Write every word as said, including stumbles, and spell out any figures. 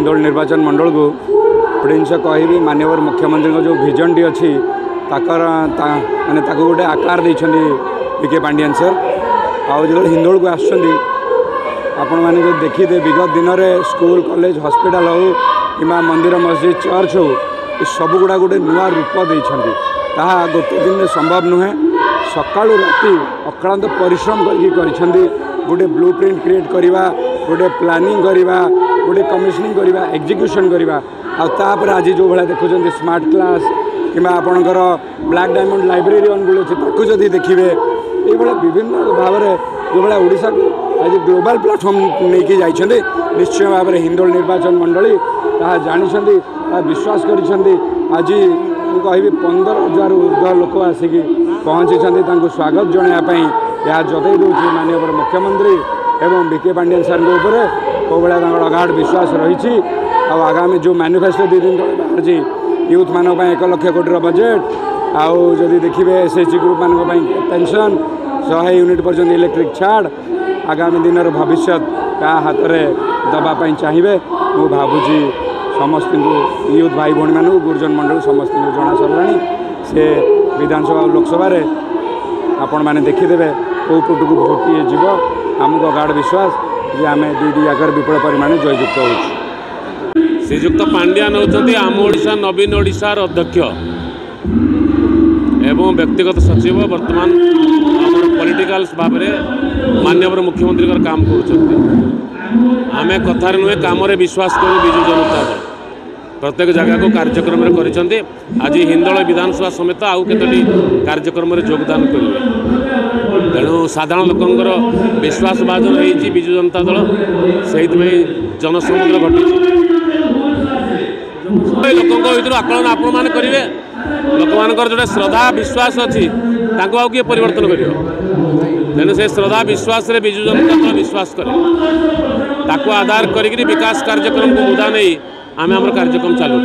हिंदोल निर्वाचन मंडल को प्रिंस कह मानवर मुख्यमंत्री जो विजन टी अच्छी मैंने गोटे आकार देखते बीके पाण्डियान सर आज जो हिंदोल को आपण मैंने जो देखिए विगत दिन में स्कूल कॉलेज हॉस्पिटल हो कि मंदिर मस्जिद चर्च हो सबूगुड़ा गोटे नुआ रूप देते गोटे दिन में संभव नुहे सका राति अक्लांत परिश्रम करके गोटे ब्लू प्रिंट क्रिएट करवा गोटे प्लानिंग करवा गोटे कमिशनिंग करवा एग्जीक्यूशन करवा आपर आज जो भाया देखुं स्मार्ट क्लास कि आपणकर ब्लैक डायमंड लाइब्रेरी अनुकूल अच्छे ताकू जदि देखिए ये विभिन्न भाव में जो भाया ओडिशा को आज ग्लोबल प्लाटफर्म लेकिन जाइए निश्चय भाव में हिंदोल निर्वाचन मंडली ता जानी विश्वास करी आज कहि पंदर हजार ऊर्धव लोक आसिक पहुँची स्वागत जनवाई यह जतई दूसरी माननीय मुख्यमंत्री एवं बीके पाण्डियान सर को अगाढ़ विश्वास रही आगामी जो मैनिफेस्टो दी दिन तक बाहर यूथ मान एक लक्ष कोटी बजेट आउ जदि देखिए एसएचजी ग्रुप मान पेंशन शहे यूनिट पर्यटन इलेक्ट्रिक छाड़ आगामी दिन भविष्य क्या हाथ में दवापाई चाहिए मु भावुजी समस्त यूथ भाई भाई मानू गुरुजन मंडल समस्त जना सरला से विधानसभा लोकसभा आपण मैंने देखीदे कौ पुट को भोटे जीव आमको अगाढ़ विश्वास जे आम दुईटी जाकर विपुल परिमाण जयजुक्त होयुक्त पांड्यान होती आम ओडिशा नवीन ओडिशार अध्यक्ष एवं व्यक्तिगत सचिव वर्तमान पॉलिटिकल भाव में माननीय मुख्यमंत्री काम करें कथार नुहे कम विश्वास करूँ बिजू जनता दल प्रत्येक जगह को कार्यक्रम करें आज हिंदोल विधानसभा समेत आउ कतोटी कार्यक्रम योगदान करेंगे तेणु साधारण लोक विश्वास भाजन होती बिजू जनता दल से जनसमुद्र घटे लोकों आकलन आपण मैंने करेंगे लोक मानकर जोटे श्रद्धा विश्वास अच्छी तांको आउ किए परिवर्तन करियो तेणु से श्रद्धा विश्वास रे बिजू जनता दल विश्वास करे ताको आधार करिकरी विकास कार्यक्रम को मुदा नहीं आम आम कार्यक्रम चालू।